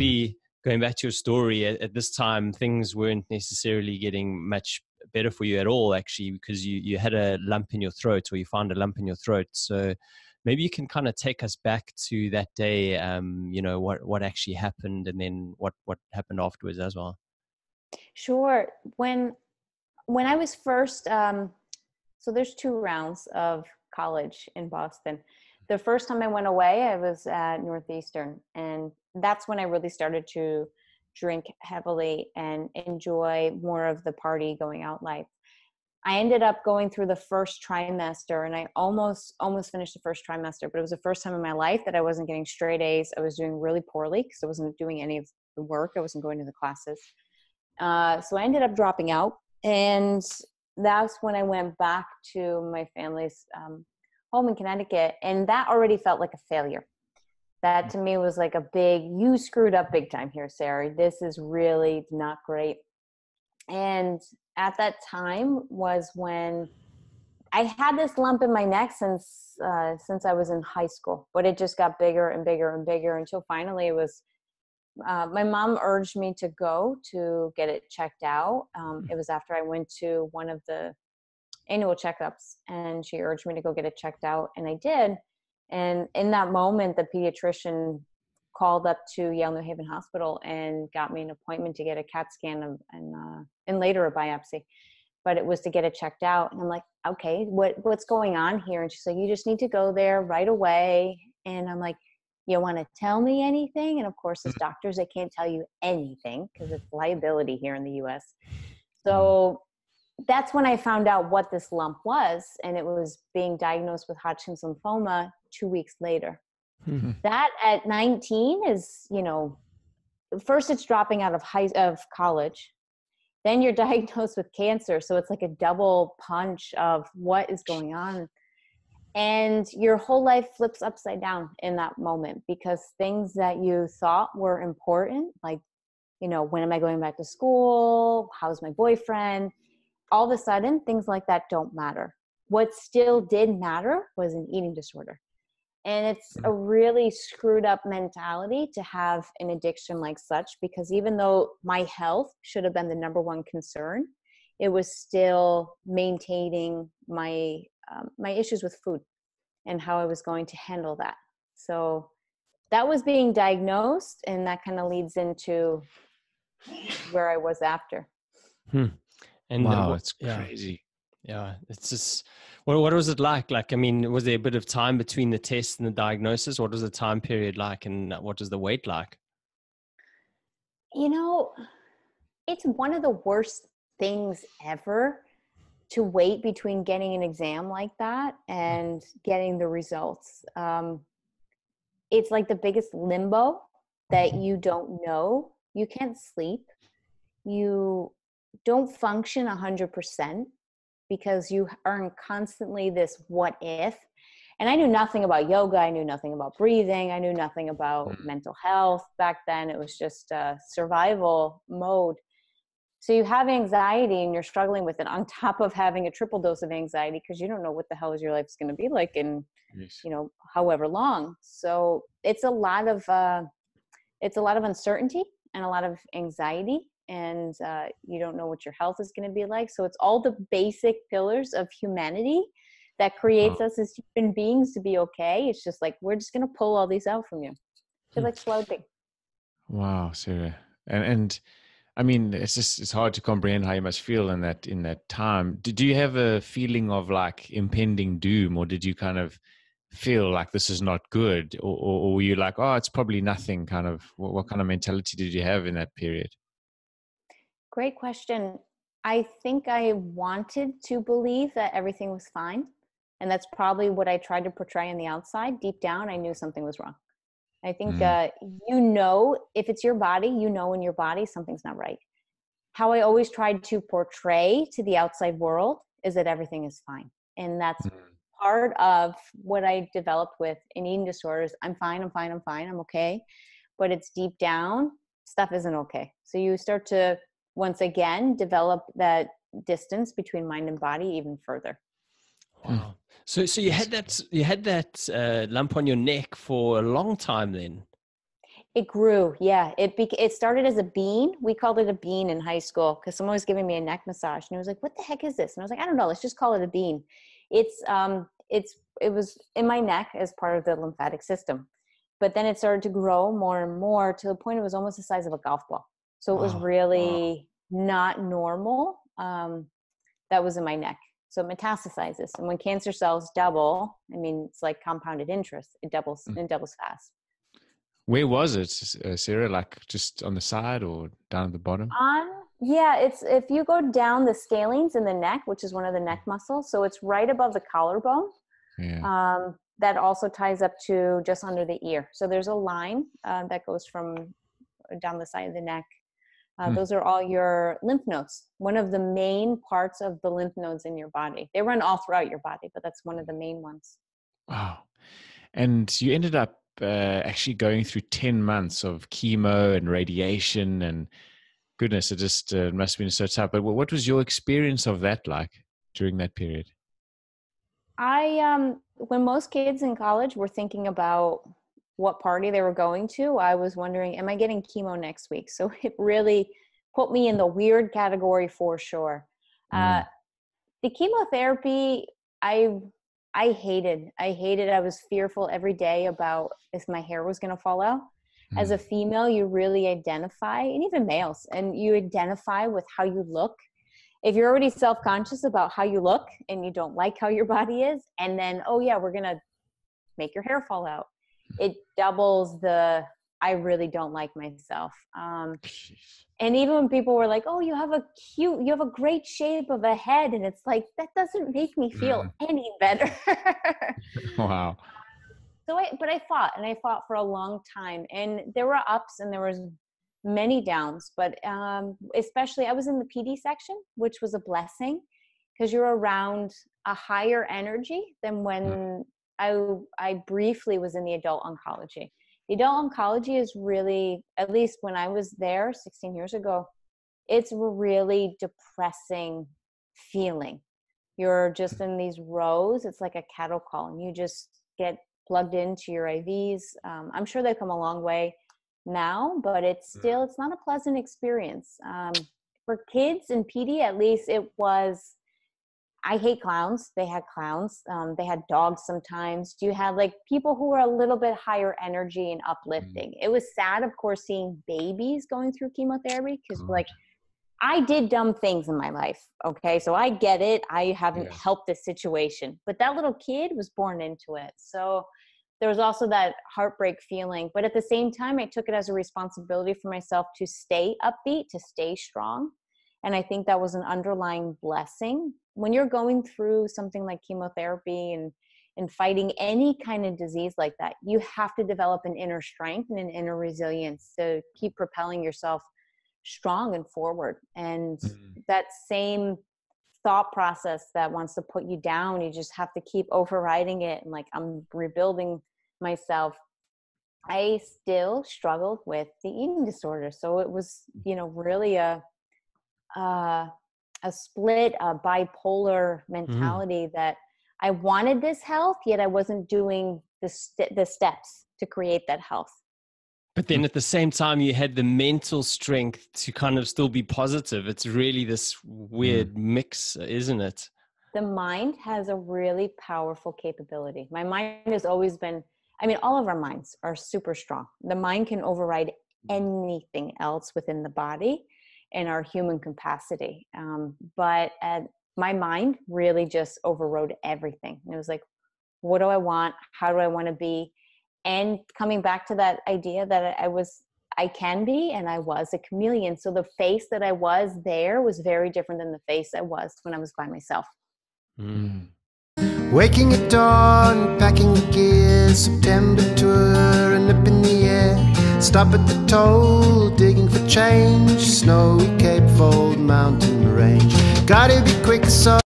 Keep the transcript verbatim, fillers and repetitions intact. probably, going back to your story, at, at this time, things weren't necessarily getting much better for you at all, actually, because you, you had a lump in your throat, or you found a lump in your throat. So maybe you can kind of take us back to that day, um, you know, what, what actually happened, and then what, what happened afterwards as well. Sure. When, when I was first, um, so there's two rounds of college in Boston. The first time I went away, I was at Northeastern, and that's when I really started to drink heavily and enjoy more of the party going out life. I ended up going through the first trimester, and I almost, almost finished the first trimester, but it was the first time in my life that I wasn't getting straight A's. I was doing really poorly because I wasn't doing any of the work. I wasn't going to the classes. Uh, so I ended up dropping out, and that's when I went back to my family's um, home in Connecticut, and that already felt like a failure. That to me was like a big, you screwed up big time here, Sarah. This is really not great. And at that time was when I had this lump in my neck since uh, since I was in high school, but it just got bigger and bigger and bigger until finally it was, uh, my mom urged me to go to get it checked out. Um, it was after I went to one of the annual checkups, and she urged me to go get it checked out, and I did. And in that moment, the pediatrician called up to Yale New Haven Hospital and got me an appointment to get a C A T scan of, and, uh, and later a biopsy. But it was to get it checked out. And I'm like, okay, what, what's going on here? And she's like, you just need to go there right away. And I'm like, you want to tell me anything? And of course, as doctors, they can't tell you anything because it's liability here in the U S. So that's when I found out what this lump was, and it was being diagnosed with Hodgkin's lymphoma two weeks later. Mm-hmm. That at nineteen is, you know, first it's dropping out of high of college, then you're diagnosed with cancer. So it's like a double punch of what is going on. And your whole life flips upside down in that moment, because things that you thought were important, like, you know, when am I going back to school? How's my boyfriend? All of a sudden, things like that don't matter. What still did matter was an eating disorder. And it's a really screwed up mentality to have an addiction like such, because even though my health should have been the number one concern, it was still maintaining my, um, my issues with food and how I was going to handle that. So that was being diagnosed, and that kind of leads into where I was after. Hmm. And wow, it's crazy. Yeah. It's just, well, what was it like? Like, I mean, was there a bit of time between the test and the diagnosis? What was the time period like, and what was the wait like? You know, it's one of the worst things ever to wait between getting an exam like that and getting the results. Um, it's like the biggest limbo that you don't know. You can't sleep. You don't function one hundred percent because you are in constantly this what if. And I knew nothing about yoga. I knew nothing about breathing. I knew nothing about mental health back then. It was just a survival mode. So you have anxiety and you're struggling with it on top of having a triple dose of anxiety because you don't know what the hell is your life's going to be like in, yes, you know, however long. So it's a lot of, uh, it's a lot of uncertainty and a lot of anxiety. And uh, you don't know what your health is going to be like. So it's all the basic pillars of humanity that creates wow. us as human beings to be okay. It's just like, we're just going to pull all these out from you. You're like floating. Wow, Sarah. And, and I mean, it's just, it's hard to comprehend how you must feel in that, in that time. Did you have a feeling of like impending doom, or did you kind of feel like this is not good? Or, or, or were you like, oh, it's probably nothing kind of, what, what kind of mentality did you have in that period? Great question. I think I wanted to believe that everything was fine. And that's probably what I tried to portray on the outside. Deep down, I knew something was wrong. I think, mm. uh, you know, if it's your body, you know, in your body, something's not right. How I always tried to portray to the outside world is that everything is fine. And that's mm. part of what I developed with in eating disorders. I'm fine. I'm fine. I'm fine. I'm okay. But it's deep down, stuff isn't okay. So you start to, once again, develop that distance between mind and body even further. Wow. So, so you had that, you had that uh, lump on your neck for a long time then? It grew. Yeah. It be- it started as a bean. We called it a bean in high school because someone was giving me a neck massage and it was like, what the heck is this? And I was like, I don't know. Let's just call it a bean. It's, um, it's, it was in my neck as part of the lymphatic system, but then it started to grow more and more to the point it was almost the size of a golf ball. So it was wow. really wow. not normal. Um, that was in my neck. So it metastasizes. And when cancer cells double, I mean, it's like compounded interest. It doubles mm. and doubles fast. Where was it, Sarah? Like just on the side or down at the bottom? Um, yeah, it's if you go down the scalenes in the neck, which is one of the neck muscles. So it's right above the collarbone. Yeah. Um, that also ties up to just under the ear. So there's a line uh, that goes from down the side of the neck. Uh, hmm. Those are all your lymph nodes. One of the main parts of the lymph nodes in your body. They run all throughout your body, but that's one of the main ones. Wow. And you ended up Uh, actually going through ten months of chemo and radiation and goodness, it just uh, must have been so tough. But what was your experience of that like during that period? I, um, when most kids in college were thinking about what party they were going to, I was wondering, am I getting chemo next week? So it really put me in the weird category for sure. Mm. Uh, the chemotherapy, I I hated, I hated, I was fearful every day about if my hair was going to fall out. Mm. As a female, you really identify, and even males, and you identify with how you look. If you're already self-conscious about how you look and you don't like how your body is, and then, oh yeah, we're going to make your hair fall out. It doubles the, I really don't like myself. Um, and even when people were like, oh, you have a cute, you have a great shape of a head. And it's like, that doesn't make me feel mm. any better. Wow. So I, but I fought and I fought for a long time, and there were ups and there was many downs, but um, especially I was in the P D section, which was a blessing because you're around a higher energy than when mm. I, I briefly was in the adult oncology. Adult oncology is really, at least when I was there sixteen years ago, it's a really depressing feeling. You're just in these rows. It's like a cattle call, and you just get plugged into your I Vs. Um, I'm sure they've come a long way now, but it's still, it's not a pleasant experience. Um, for kids in P D, at least it was, I hate clowns. They had clowns. Um, they had dogs sometimes. You had like people who were a little bit higher energy and uplifting. Mm. It was sad, of course, seeing babies going through chemotherapy because like I did dumb things in my life. Okay. So I get it. I haven't yeah. helped this situation, but that little kid was born into it. So there was also that heartbreak feeling, but at the same time, I took it as a responsibility for myself to stay upbeat, to stay strong. And I think that was an underlying blessing. When you're going through something like chemotherapy and, and fighting any kind of disease like that, you have to develop an inner strength and an inner resilience to keep propelling yourself strong and forward. And mm-hmm. that same thought process that wants to put you down, you just have to keep overriding it. And like, I'm rebuilding myself. I still struggled with the eating disorder. So it was, you know, really a, uh, a split, a bipolar mentality mm. that I wanted this health, yet I wasn't doing the st- the steps to create that health. But then at the same time, you had the mental strength to kind of still be positive. It's really this weird mm. mix, isn't it? The mind has a really powerful capability. My mind has always been, I mean, all of our minds are super strong. The mind can override anything else within the body in our human capacity. Um, but uh, my mind really just overrode everything. And it was like, what do I want? How do I want to be? And coming back to that idea that I was, I can be, and I was a chameleon. So the face that I was there was very different than the face I was when I was by myself. Mm. Waking at dawn, packing the gear, September tour and up in the air. Stop at the toll, digging for change, snowy Cape Fold mountain range. Gotta be quick so